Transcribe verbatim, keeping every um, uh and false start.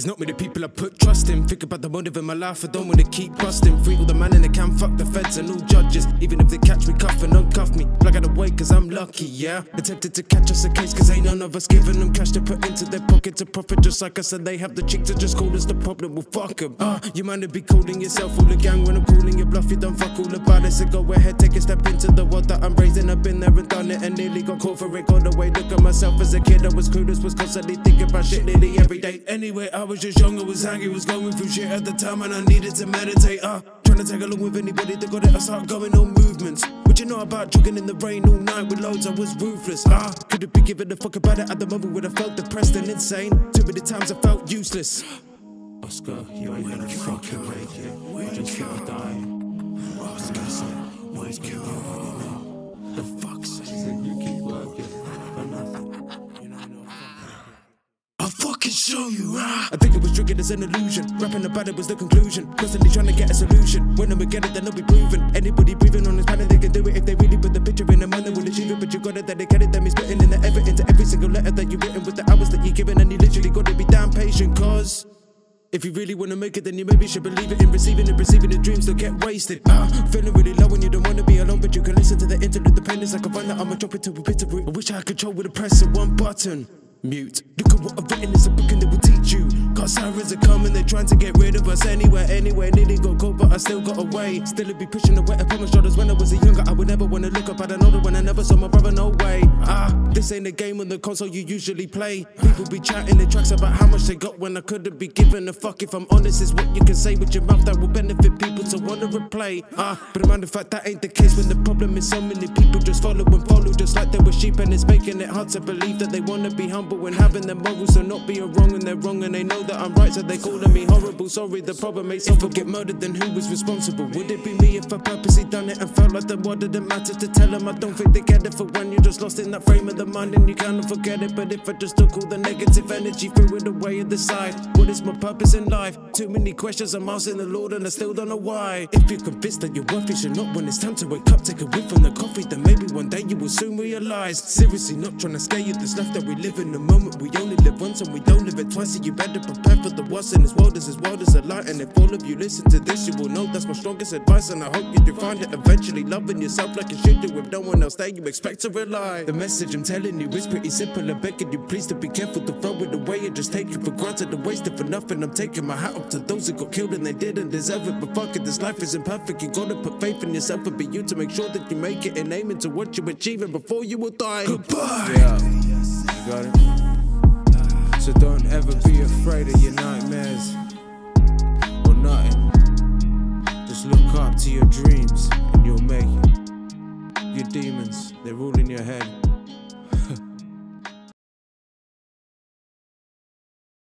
There's not many people I put trust in. Think about the motive in my life, I don't wanna keep busting. Free all the man in the can, fuck the feds and all judges. Even if they catch me, cuff and uncuff me. Plug out the way cause I'm lucky, yeah. Attempted to catch us a case cause ain't none of us giving them cash to put into their pocket to profit. Just like I said, they have the cheek to just call us the problem, well fuck them. Uh, you might not be calling yourself all the gang when I'm calling your bluff, you don't fuck all about it. So go ahead, take a step into the world that I'm raising. I've been there and done it and nearly got caught for it. Got away, look at myself as a kid, I was clueless, was constantly thinking about shit nearly every day. Anyway, I was just young, I was hangry, was going through shit at the time and I needed to meditate. Uh, trying to tag along with anybody that got it, I started going on movements. What you know about jogging in the rain all night with loads, I was ruthless. Ah, uh, couldn't be giving a fuck about it at the moment when I felt depressed and insane. Too many times I felt useless. Oscar, you ain't gonna fucking make it. We're just gonna die. Oscar, wake you up. The fuck's sake, you keep working for nothing. Can show you, ah. I think it was triggered as an illusion. Rapping about it was the conclusion. Constantly trying to get a solution. When we get it, then it'll be proven. Anybody breathing on this planet, they can do it. If they really put the picture in their mind, they will achieve it. But you got it, that they get it. That means putting in the effort into every single letter that you've written with the hours that you're given. And you literally got to be damn patient, cause if you really wanna make it, then you maybe should believe it in receiving and receiving the dreams that get wasted. Uh, feeling really low and you don't wanna be alone, but you can listen to the interlude. The pain is like a run that I'ma drop it to a bitter root. I wish I had control with a press of one button. Mute. Look at what I've written, it's a book and it will teach you. Cause sirens are coming, they're trying to get rid of us anywhere, anywhere. Nearly got caught, but I still got away. Still it'd be pushing the weight upon my shoulders when I was a younger. I would never wanna look up at an older when I never saw my brother, no way. Ah, this ain't a game on the console you usually play. People be chatting in tracks about how much they got when I couldn't be giving a fuck. If I'm honest, it's what you can say with your mouth that will benefit people to wanna replay. Ah, but in fact that ain't the case when the problem is so many people just follow and follow just like they were sheep, and it's making it hard to believe that they wanna be humble. When having their morals, so not being wrong, and they're wrong, and they know that I'm right, so they calling me horrible. Sorry, the problem makes if I get murdered, then who was responsible? Would it be me if I purposely done it and felt like the word didn't matter to tell them? I don't think they get it for one. You're just lost in that frame of the mind, and you cannot forget it. But if I just took all the negative energy, threw it away at the side, what is my purpose in life? Too many questions I'm asking the Lord, and I still don't know why. If you're convinced that you're worth it, you're not. When it's time to wake up, take a whiff from the coffee, then maybe one day you will soon realize. Seriously, not trying to scare you. This life that we live in. The moment we only live once and we don't live it twice, so you better prepare for the worst. And this world is as wild as a lie, and if all of you listen to this, you will know that's my strongest advice. And I hope you do find it eventually, loving yourself like you should do with no one else that you expect to rely. The message I'm telling you is pretty simple, I'm begging you please to be careful to throw it away and just take it for granted and waste it for nothing. I'm taking my hat up to those who got killed and they didn't deserve it, but fuck it, this life isn't perfect. You gotta put faith in yourself and be you to make sure that you make it and aiming to what you achieve and before you will die. Goodbye. Yeah. You got it? So don't ever be afraid of your nightmares or nothing. Just look up to your dreams and you'll make it. Your demons, they're all in your head.